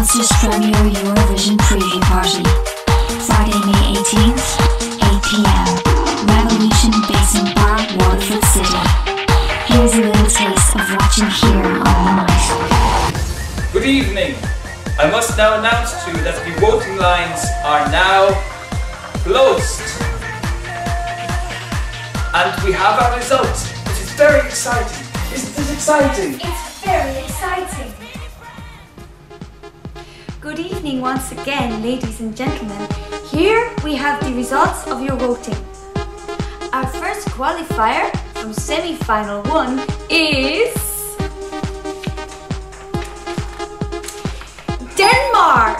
Munster's premier Eurovision preview party. Friday, May 18th, 8 p.m. Revolution Basement Bar, Waterford City. Here's a little taste of watching here on the night. Good evening. I must now announce to you that the voting lines are now closed. And we have our results, which is very exciting. Isn't this exciting? It's very exciting. Good evening once again, ladies and gentlemen. Here we have the results of your voting. Our first qualifier from semi-final one is Denmark.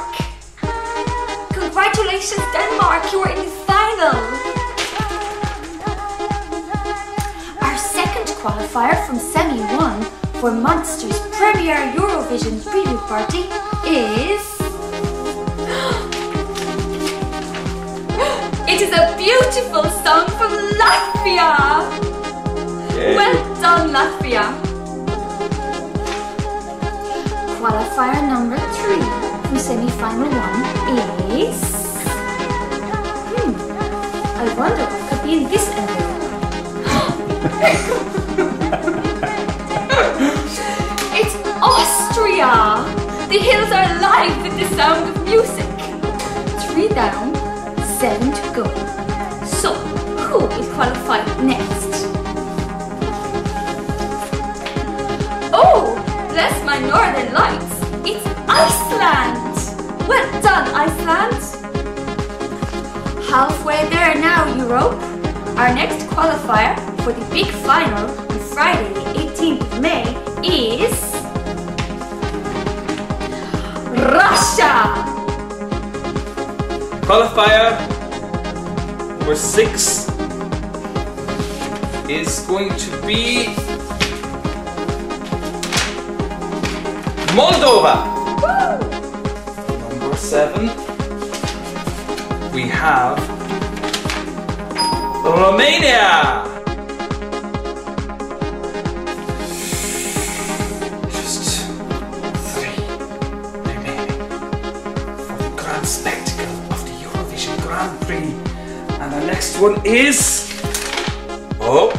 Congratulations, Denmark, you are in the final. Qualifier from Semi-1 for Munster's premier Eurovision preview party is... It is a beautiful song from Latvia! Yeah. Well done, Latvia! Qualifier number 3 from Semi-Final 1 is... I wonder what could be in this area. It's Austria! The hills are alive with the sound of music! 3 down, 7 to go. So, who will qualify next? Oh, bless my northern lights! It's Iceland! Well done, Iceland! Halfway there now, Europe. Our next qualifier for the big final on Friday, the 18th of May is Russia! Qualifier number 6 is going to be Moldova! Woo! Number 7 we have Romania! Spectacle of the Eurovision Grand Prix. And the next one is... Oh,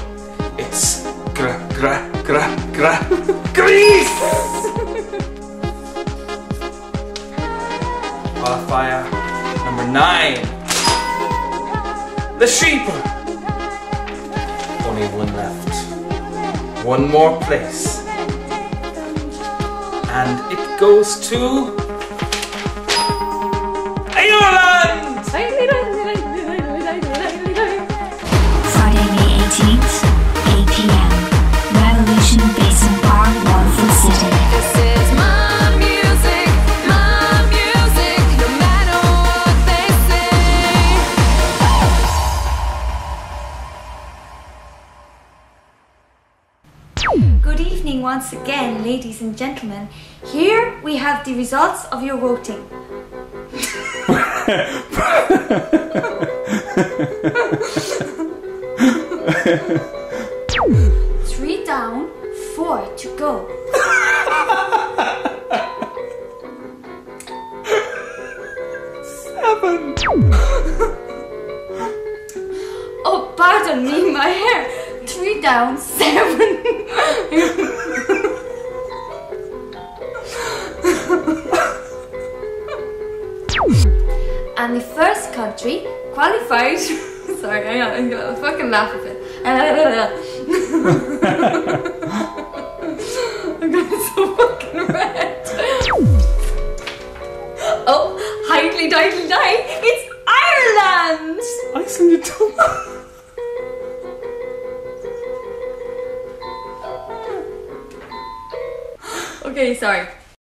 it's Greece! Qualifier number 9. The sheep! Only one left. One more place. And it goes to... Ireland! Friday, May 18th, 8 p.m. Revolution Basement Bar, Waterford City. This is my music, no matter what they say. Good evening once again, ladies and gentlemen. Here we have the results of your voting. Three down, 4 to go. Seven. Oh, pardon me, my hair. 3 down, 7. And the first country qualified... Sorry, I'm gonna fucking laugh at it. I'm gonna be so fucking red. Oh, hidely-didely-die, it's Ireland! Iceland, you don't know. Okay, sorry.